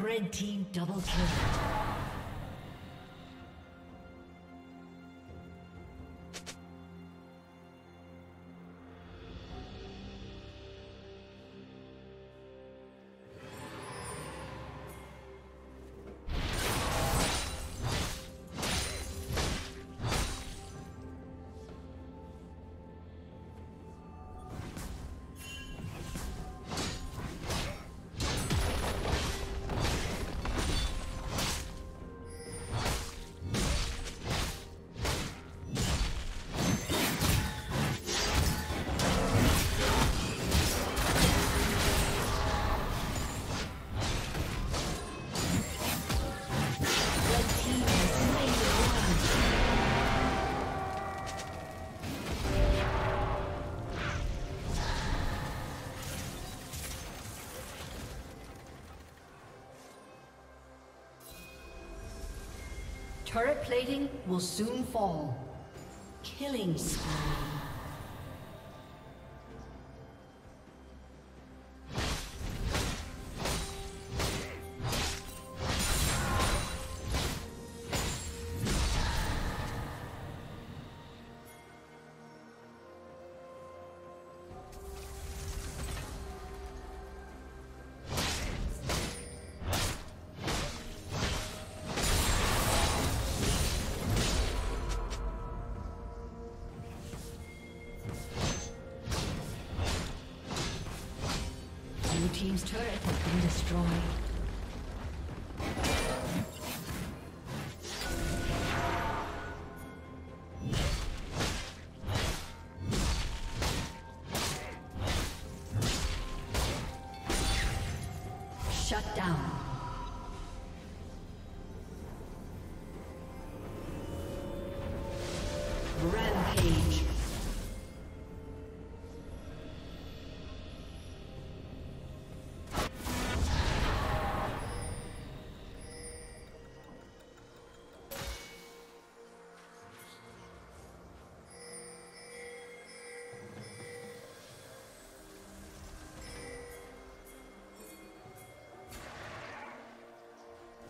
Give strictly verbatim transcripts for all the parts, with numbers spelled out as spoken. Red team double kill. Turret plating will soon fall. Killing spree. Team's turret has been destroyed.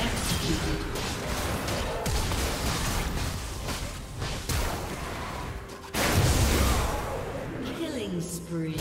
Executed. Killing spree.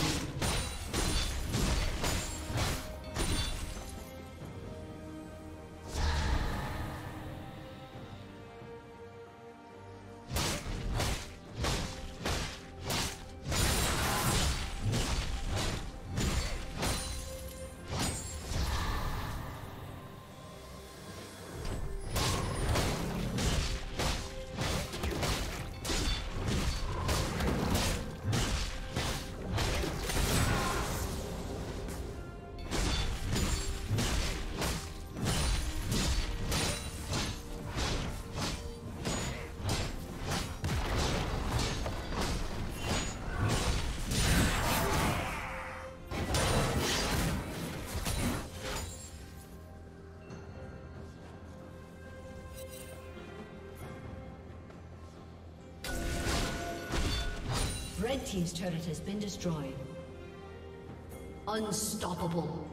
Red team's turret has been destroyed. Unstoppable.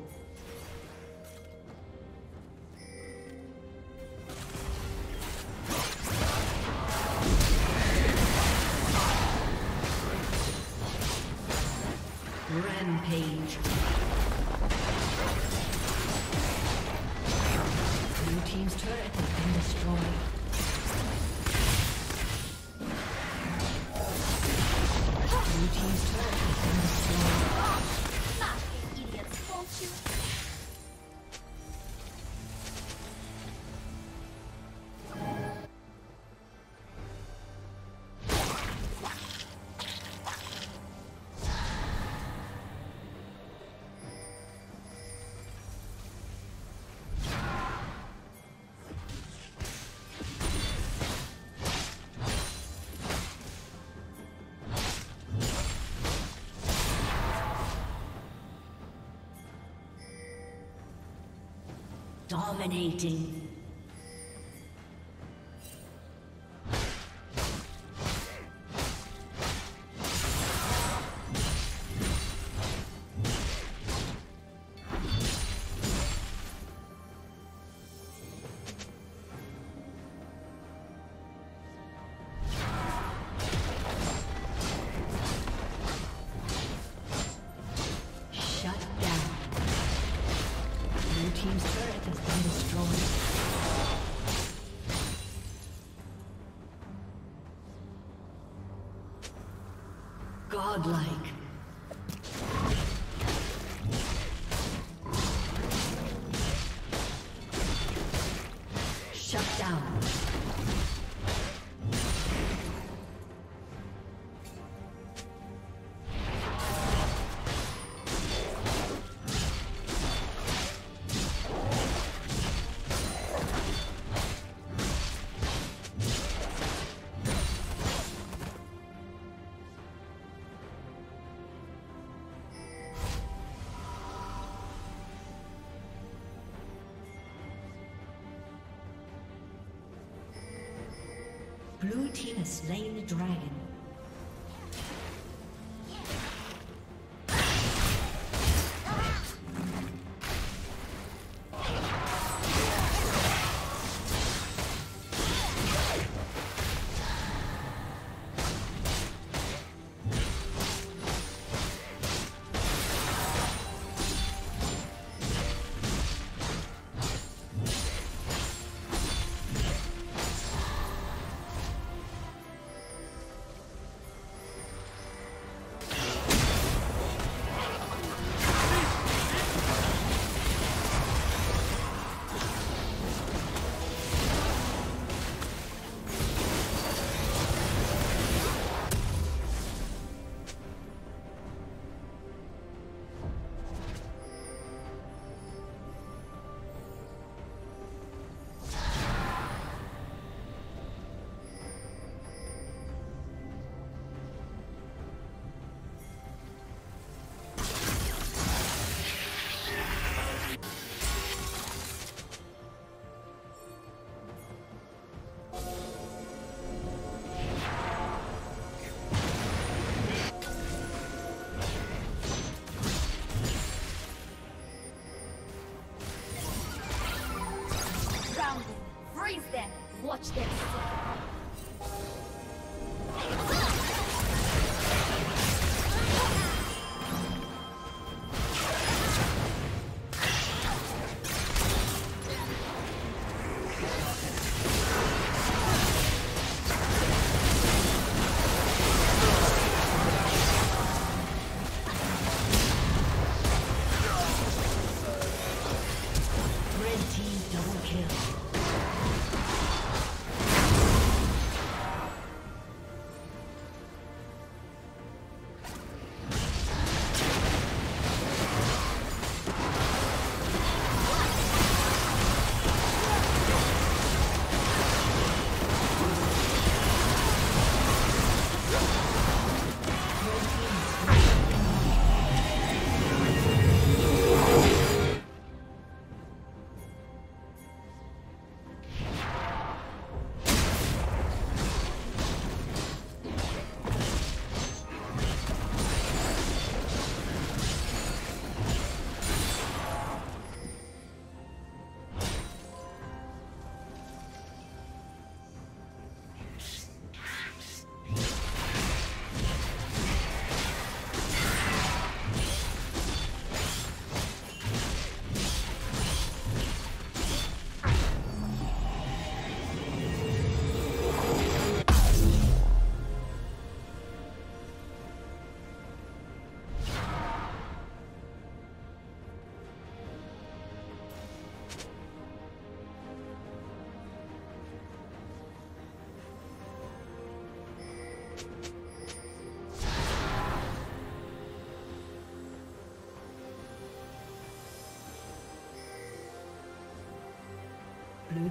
Rampage. Blue team's turret has been destroyed. Dominating. Godlike. Shut down. Blue team has slain the dragon. Freeze them! Watch them suffer! Blue